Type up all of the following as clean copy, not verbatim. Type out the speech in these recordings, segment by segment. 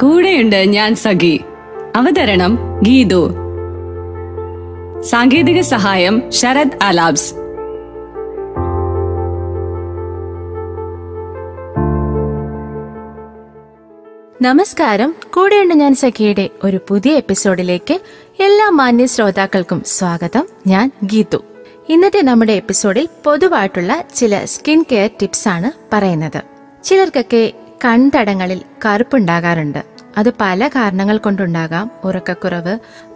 കൂടെയുണ്ട് ഞാൻ സഖി. അവതരണം ഗീതു. സാങ്കേതിക സഹായം ശരത് ആലാബ്സ്. നമസ്കാരം. കൂടെയുണ്ട് ഞാൻ സഖിയുടെ ഒരു പുതിയ എപ്പിസോഡിലേക്ക് എല്ലാ മാന്യ ശ്രോതാക്കൾക്കും സ്വാഗതം. ഞാൻ ഗീതു. ഇന്നത്തെ നമ്മുടെ എപ്പിസോഡിൽ പൊതുവായിട്ടുള്ള ചില സ്കിൻ കെയർ ടിപ്സ് ആണ് പറയുന്നത്. ചിലർക്കൊക്കെ കൺതടങ്ങളിൽ കറുപ്പുണ്ടാകാറുണ്ട്. അത് പല കാരണങ്ങൾ കൊണ്ടുണ്ടാകാം. ഉറക്കക്കുറവ്,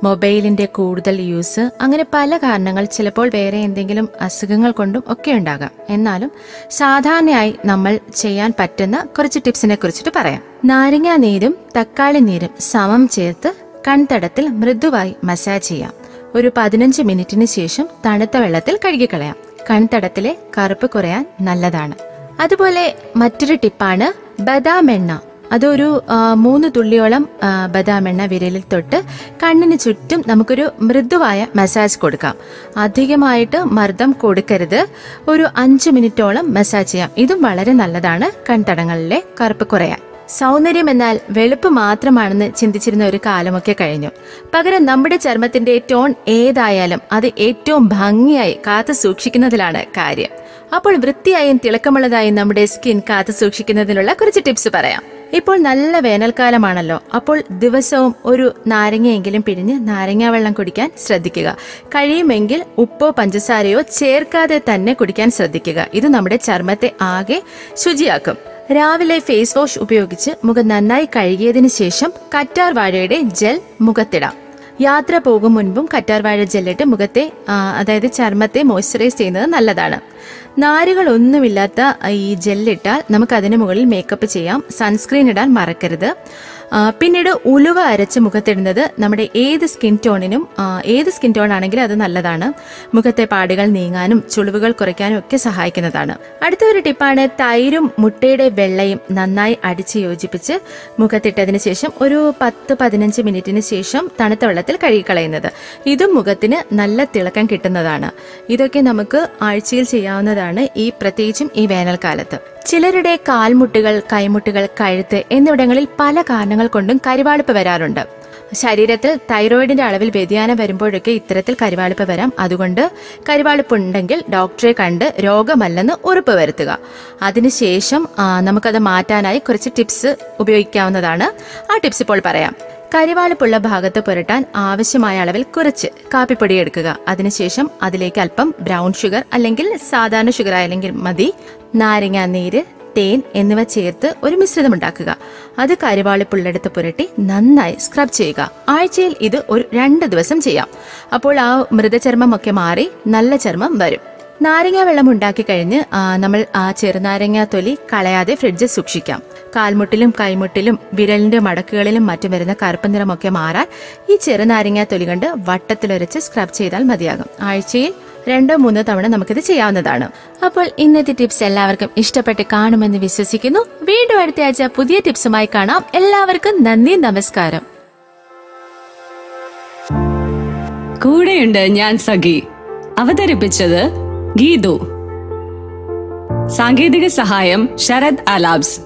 മൊബൈലിന്റെ കൂടുതൽ യൂസ്, അങ്ങനെ പല കാരണങ്ങൾ, ചിലപ്പോൾ വേറെ എന്തെങ്കിലും അസുഖങ്ങൾ കൊണ്ടും ഒക്കെ ഉണ്ടാകാം. എന്നാലും സാധാരണയായി നമ്മൾ ചെയ്യാൻ പറ്റുന്ന കുറച്ച് ടിപ്സിനെ കുറിച്ചിട്ട് പറയാം. നാരങ്ങാ നീരും തക്കാളി നീരും സമം ചേർത്ത് കൺതടത്തിൽ മൃദുവായി മസാജ് ചെയ്യാം. ഒരു 15 മിനിറ്റിന് ശേഷം തണുത്ത വെള്ളത്തിൽ കഴുകിക്കളയാം. കൺതടത്തിലെ കറുപ്പ് കുറയാൻ നല്ലതാണ്. അതുപോലെ മറ്റൊരു ടിപ്പാണ് ബദാം എണ്ണ. അതൊരു 3 തുള്ളിയോളം ബദാം എണ്ണ വിരലിൽ തൊട്ട് കണ്ണിന് ചുറ്റും നമുക്കൊരു മൃദുവായ മസാജ് കൊടുക്കാം. അധികമായിട്ട് മർദ്ദം കൊടുക്കരുത്. ഒരു 5 മിനിറ്റോളം മസാജ് ചെയ്യാം. ഇതും വളരെ നല്ലതാണ് കൺതടങ്ങളിലെ കറുപ്പ് കുറയാൻ. സൗന്ദര്യം എന്നാൽ വെളുപ്പ് മാത്രമാണെന്ന് ചിന്തിച്ചിരുന്ന ഒരു കാലമൊക്കെ കഴിഞ്ഞു. പകരം നമ്മുടെ ചർമ്മത്തിന്റെ ടോൺ ഏതായാലും അത് ഏറ്റവും ഭംഗിയായി കാത്തു സൂക്ഷിക്കുന്നതിലാണ് കാര്യം. അപ്പോൾ വൃത്തിയായും തിളക്കമുള്ളതായും നമ്മുടെ സ്കിൻ കാത്തു സൂക്ഷിക്കുന്നതിനുള്ള കുറച്ച് ടിപ്സ് പറയാം. ഇപ്പോൾ നല്ല വേനൽക്കാലമാണല്ലോ. അപ്പോൾ ദിവസവും ഒരു നാരങ്ങയെങ്കിലും പിഴിഞ്ഞ് നാരങ്ങാ വെള്ളം കുടിക്കാൻ ശ്രദ്ധിക്കുക. കഴിയുമെങ്കിൽ ഉപ്പോ പഞ്ചസാരയോ ചേർക്കാതെ തന്നെ കുടിക്കാൻ ശ്രദ്ധിക്കുക. ഇത് നമ്മുടെ ചർമ്മത്തെ ആകെ ശുചിയാക്കും. രാവിലെ ഫേസ് വാഷ് ഉപയോഗിച്ച് മുഖം നന്നായി കഴുകിയതിനു ശേഷം കറ്റാർ വാഴയുടെ ജെൽ മുഖത്തിടാം. യാത്ര പോകും മുൻപും കറ്റാർവാഴ ജെല്ലിട്ട് മുഖത്തെ, അതായത് ചർമ്മത്തെ മോയ്സ്ചറൈസ് ചെയ്യുന്നത് നല്ലതാണ്. നാരുകളൊന്നുമില്ലാത്ത ഈ ജെല്ലിട്ടാൽ നമുക്കതിന് മുകളിൽ മേക്കപ്പ് ചെയ്യാം. സൺസ്ക്രീൻ ഇടാൻ മറക്കരുത്. പിന്നീട് ഉലുവ അരച്ച് മുഖത്തിടുന്നത് നമ്മുടെ ഏത് സ്കിൻ ടോൺ ആണെങ്കിലും അത് നല്ലതാണ്. മുഖത്തെ പാടുകൾ നീങ്ങാനും ചുളിവുകൾ കുറയ്ക്കാനും ഒക്കെ സഹായിക്കുന്നതാണ്. അടുത്ത ഒരു ടിപ്പാണ് തൈരും മുട്ടയുടെ വെള്ളയും നന്നായി അടിച്ച് യോജിപ്പിച്ച് മുഖത്തിട്ടതിന് ശേഷം ഒരു 10-15 മിനിറ്റിന് ശേഷം തണുത്ത വെള്ളത്തിൽ കഴുകിക്കളയുന്നത്. ഇതും മുഖത്തിന് നല്ല തിളക്കം കിട്ടുന്നതാണ്. ഇതൊക്കെ നമുക്ക് ആഴ്ചയിൽ ചെയ്യാവുന്നതാണ്, ഈ പ്രത്യേകിച്ചും ഈ വേനൽക്കാലത്ത്. ചിലരുടെ കാൽമുട്ടുകൾ, കൈമുട്ടുകൾ, കഴുത്ത് എന്നിവിടങ്ങളിൽ പല കാരണങ്ങൾ കൊണ്ടും കരിവാളിപ്പ് വരാറുണ്ട്. ശരീരത്തിൽ തൈറോയിഡിന്റെ അളവിൽ വ്യതിയാനം വരുമ്പോഴൊക്കെ ഇത്തരത്തിൽ കരിവാളിപ്പ് വരാം. അതുകൊണ്ട് കരിവാളിപ്പുണ്ടെങ്കിൽ ഡോക്ടറെ കണ്ട് രോഗമല്ലെന്ന് ഉറപ്പ് വരുത്തുക. അതിനുശേഷം നമുക്കത് മാറ്റാനായി കുറച്ച് ടിപ്സ് ഉപയോഗിക്കാവുന്നതാണ്. ആ ടിപ്സ് ഇപ്പോൾ പറയാം. കരിവാളിപ്പുള്ള ഭാഗത്ത് പുരട്ടാൻ ആവശ്യമായ അളവിൽ കുറച്ച് കാപ്പിപ്പൊടി എടുക്കുക. അതിനുശേഷം അതിലേക്ക് അല്പം ബ്രൗൺ ഷുഗർ അല്ലെങ്കിൽ സാധാരണ ഷുഗർ ആയാലെങ്കിൽ മതി. നാരങ്ങാ നീര്, തേൻ എന്നിവ ചേർത്ത് ഒരു മിശ്രിതം ഉണ്ടാക്കുക. അത് കരിവാളിപ്പുള്ളിടത്ത് പുരട്ടി നന്നായി സ്ക്രബ് ചെയ്യുക. ആഴ്ചയിൽ ഇത് ഒരു 2 ദിവസം ചെയ്യാം. അപ്പോൾ ആ മൃതചർമ്മം ഒക്കെ മാറി നല്ല ചർമ്മം വരും. നാരങ്ങാ വെള്ളം ഉണ്ടാക്കി കഴിഞ്ഞ് നമ്മൾ ആ ചെറുനാരങ്ങാ തൊലി കളയാതെ ഫ്രിഡ്ജിൽ സൂക്ഷിക്കാം. കാൽമുട്ടിലും കൈമുട്ടിലും വിരലിന്റെ മടക്കുകളിലും മറ്റും വരുന്ന കറുപ്പ് നിറമൊക്കെ മാറാൻ ഈ ചെറുനാരങ്ങാ തൊലി കൊണ്ട് വട്ടത്തിലൊരച്ച് സ്ക്രബ് ചെയ്താൽ മതിയാകും. ആഴ്ചയിൽ 2-3 തവണ നമുക്കിത് ചെയ്യാവുന്നതാണ്. അപ്പോൾ ഇന്നത്തെ ടിപ്സ് എല്ലാവർക്കും ഇഷ്ടപ്പെട്ട് കാണുമെന്ന് വിശ്വസിക്കുന്നു. വീണ്ടും അടുത്ത ആഴ്ച പുതിയ ടിപ്സുമായി കാണാം. എല്ലാവർക്കും നന്ദി, നമസ്കാരം. കൂടെയുണ്ട് ഞാൻ സഖി. അവതരിപ്പിച്ചത് ഗീതു. സാങ്കേതിക സഹായം ശരത് ആലാബ്സ്.